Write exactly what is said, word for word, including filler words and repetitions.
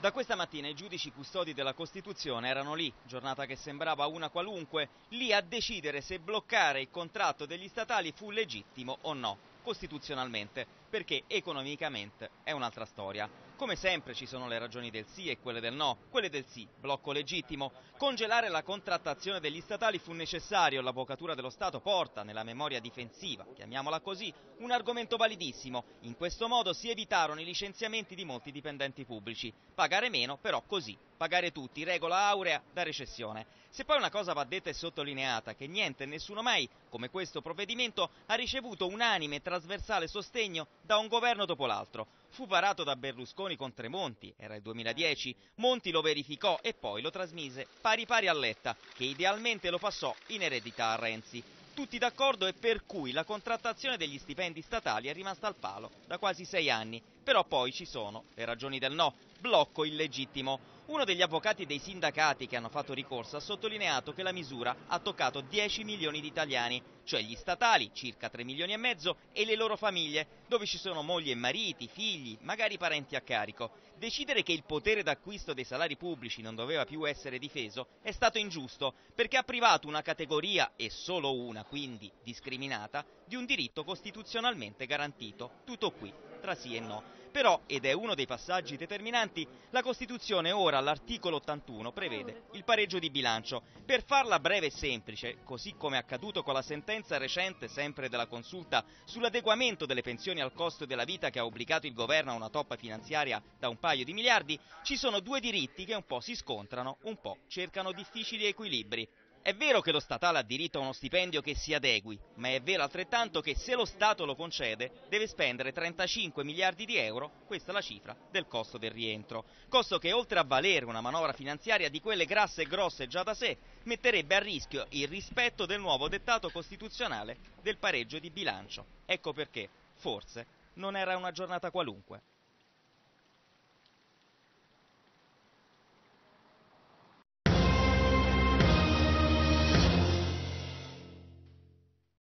Da questa mattina i giudici custodi della Costituzione erano lì, giornata che sembrava una qualunque, lì a decidere se bloccare il contratto degli statali fu legittimo o no, costituzionalmente, perché economicamente è un'altra storia. Come sempre ci sono le ragioni del sì e quelle del no. Quelle del sì, blocco legittimo. Congelare la contrattazione degli statali fu necessario, l'Avvocatura dello Stato porta nella memoria difensiva, chiamiamola così, un argomento validissimo. In questo modo si evitarono i licenziamenti di molti dipendenti pubblici. Pagare meno, però così. Pagare tutti, regola aurea da recessione. Se poi una cosa va detta e sottolineata, che niente e nessuno mai, come questo provvedimento, ha ricevuto unanime e trasversale sostegno da un governo dopo l'altro. Fu varato da Berlusconi con Tremonti, era il duemiladieci, Monti lo verificò e poi lo trasmise pari pari a Letta, che idealmente lo passò in eredità a Renzi. Tutti d'accordo e per cui la contrattazione degli stipendi statali è rimasta al palo da quasi sei anni. Però poi ci sono le ragioni del no, blocco illegittimo. Uno degli avvocati dei sindacati che hanno fatto ricorso ha sottolineato che la misura ha toccato dieci milioni di italiani, cioè gli statali, circa tre milioni e mezzo, e le loro famiglie, dove ci sono mogli e mariti, figli, magari parenti a carico. Decidere che il potere d'acquisto dei salari pubblici non doveva più essere difeso è stato ingiusto, perché ha privato una categoria, e solo una, quindi discriminata, di un diritto costituzionalmente garantito. Tutto qui, tra sì e no. Però, ed è uno dei passaggi determinanti, la Costituzione ora all'articolo ottantuno prevede il pareggio di bilancio. Per farla breve e semplice, così come è accaduto con la sentenza recente sempre della Consulta sull'adeguamento delle pensioni al costo della vita che ha obbligato il governo a una toppa finanziaria da un paio di miliardi, ci sono due diritti che un po' si scontrano, un po' cercano difficili equilibri. È vero che lo statale ha diritto a uno stipendio che si adegui, ma è vero altrettanto che se lo Stato lo concede deve spendere trentacinque miliardi di euro, questa è la cifra del costo del rientro. Costo che oltre a valere una manovra finanziaria di quelle grasse e grosse già da sé, metterebbe a rischio il rispetto del nuovo dettato costituzionale del pareggio di bilancio. Ecco perché, forse, non era una giornata qualunque.